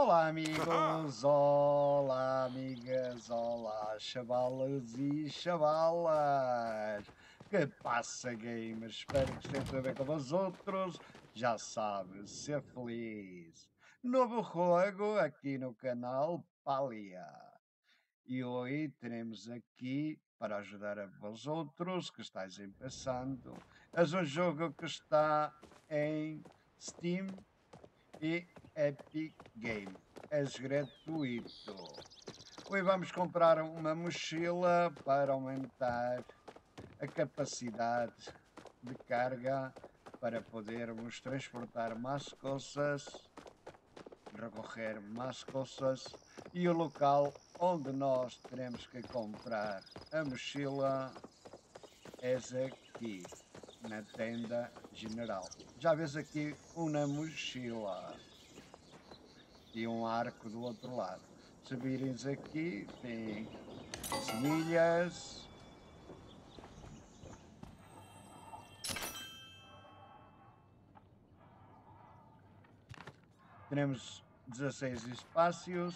Olá, amigos, olá, amigas, olá, chavalas e chavalas. Que passa, gamers? Espero que esteja tudo bem com os outros. Já sabe, ser feliz. Novo jogo aqui no canal Palia. E hoje teremos aqui, para ajudar a vós outros que estáis passando, é um jogo que está em Steam e Epic Game. É gratuito. Hoje vamos comprar uma mochila para aumentar a capacidade de carga para podermos transportar mais coisas, recorrer mais coisas, e o local onde nós teremos que comprar a mochila é aqui, na tenda general. Já vês aqui uma mochila e um arco do outro lado. Se virem aqui, tem semilhas, temos 16 espaços,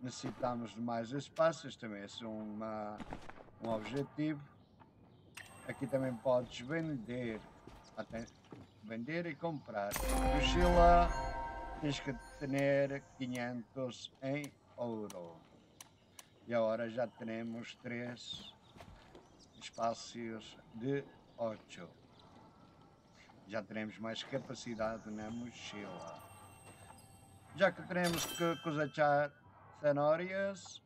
necessitamos de mais espaços, também é um objetivo. Aqui também podes vender, até vender e comprar. Mochila, tens que ter 500 em ouro. E agora já temos 3 espaços de 8. Já teremos mais capacidade na mochila. Já que teremos que cosechar cenórias,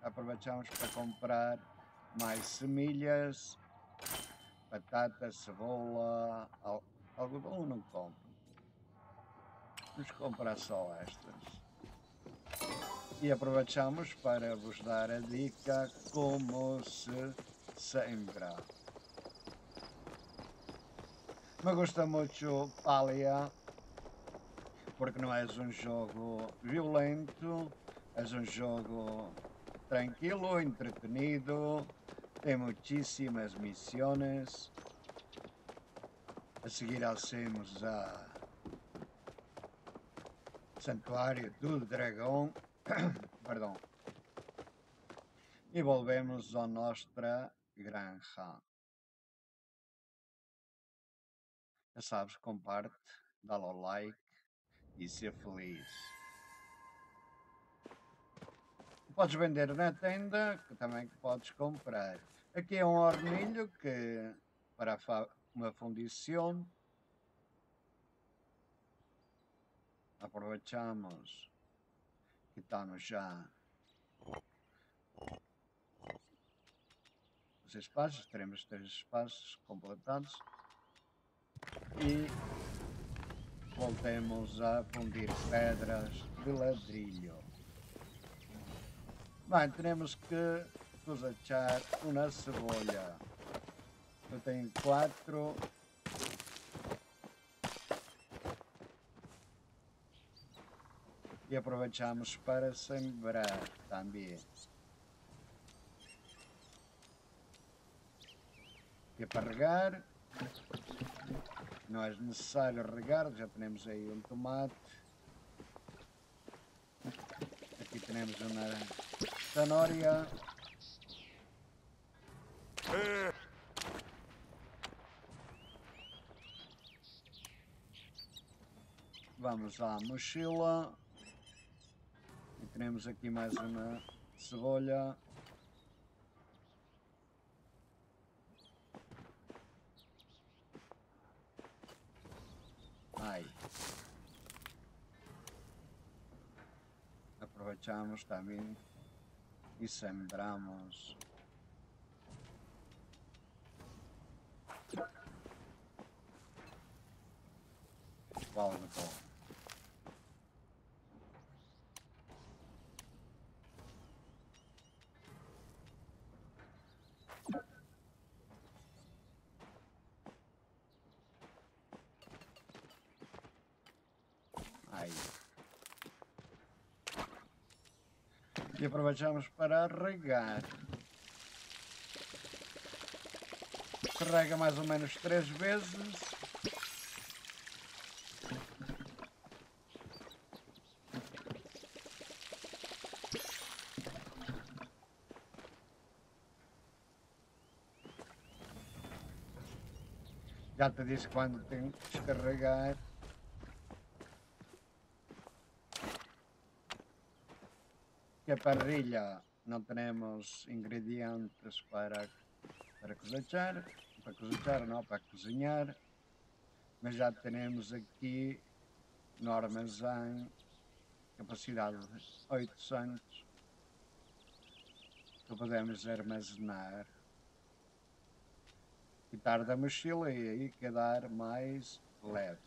aproveitamos para comprar mais semilhas, batata, cebola, algodão não compro. Vamos comprar só estas. E aproveitamos para vos dar a dica como se sembra. Me gusta muito Palia, porque não é um jogo violento, é um jogo tranquilo, entretenido, tem muitíssimas missões. A seguir hacemos a Santuário do Dragão, perdão, e volvemos à nossa granja. Já sabes, comparte, dá o like e ser feliz. Podes vender na tenda, que também podes comprar. Aqui é um hornilho que para uma fundição. Aproveitamos que estamos já os espaços, teremos 3 espaços completados e voltemos a fundir pedras de ladrilho. Bem, teremos que cosechar uma cebolha. Eu tenho 4. E aproveitamos para sembrar também. E para regar, não é necessário regar, já temos aí um tomate. Aqui temos uma cenória. Vamos à mochila. E temos aqui mais uma cebola. Ai. Aproveitamos também e sembramos. Vale do pão. E aproveitamos para regar. Se rega mais ou menos 3 vezes. Já te diz quando tem que descarregar. Que a parrilha não temos ingredientes para cozinhar, mas já temos aqui no armazém capacidade de 800 que podemos armazenar. Quitar da mochila e aí quedar mais leve.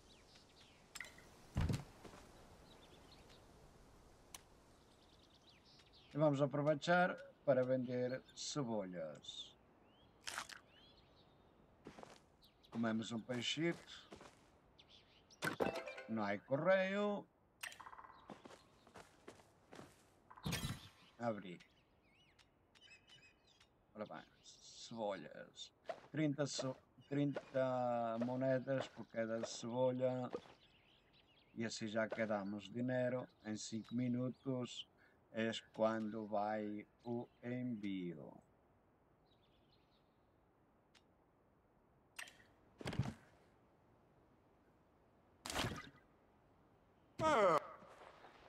E vamos aproveitar para vender cebolhas. Comemos um peixito. Não há correio. Abrir. Ora bem, cebolhas. 30 moedas por cada cebolha. E assim já quedamos dinheiro. Em 5 minutos é quando vai o envio.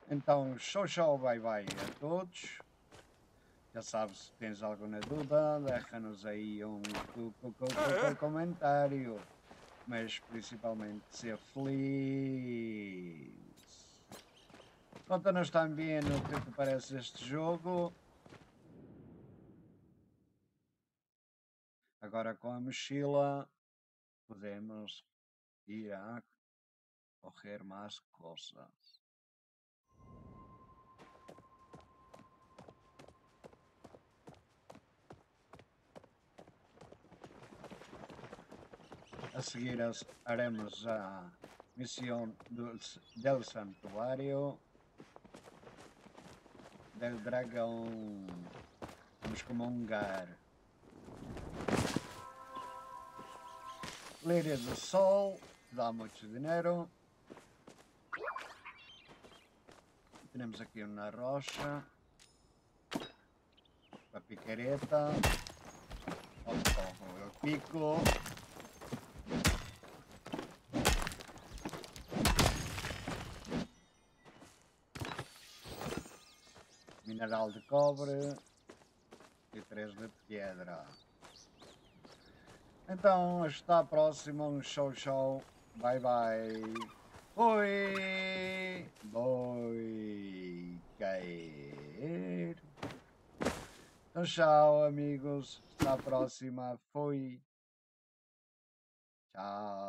Então, show, bye bye a todos. Já sabes, se tens alguma dúvida, deixa-nos aí um comentário. Mas principalmente ser feliz. Conta-nos também o que te parece este jogo. Agora com a mochila podemos ir a correr mais coisas. A seguir haremos a missão do Santuário do Dragão. Vamos comungar. Líria do Sol, dá muito dinheiro. Temos aqui uma rocha. Uma picareta. O pico. Mineral de cobre e 3 de pedra. Então está próximo um show, bye bye, oi, boi, cair. Então tchau amigos, está próxima, fui, tchau.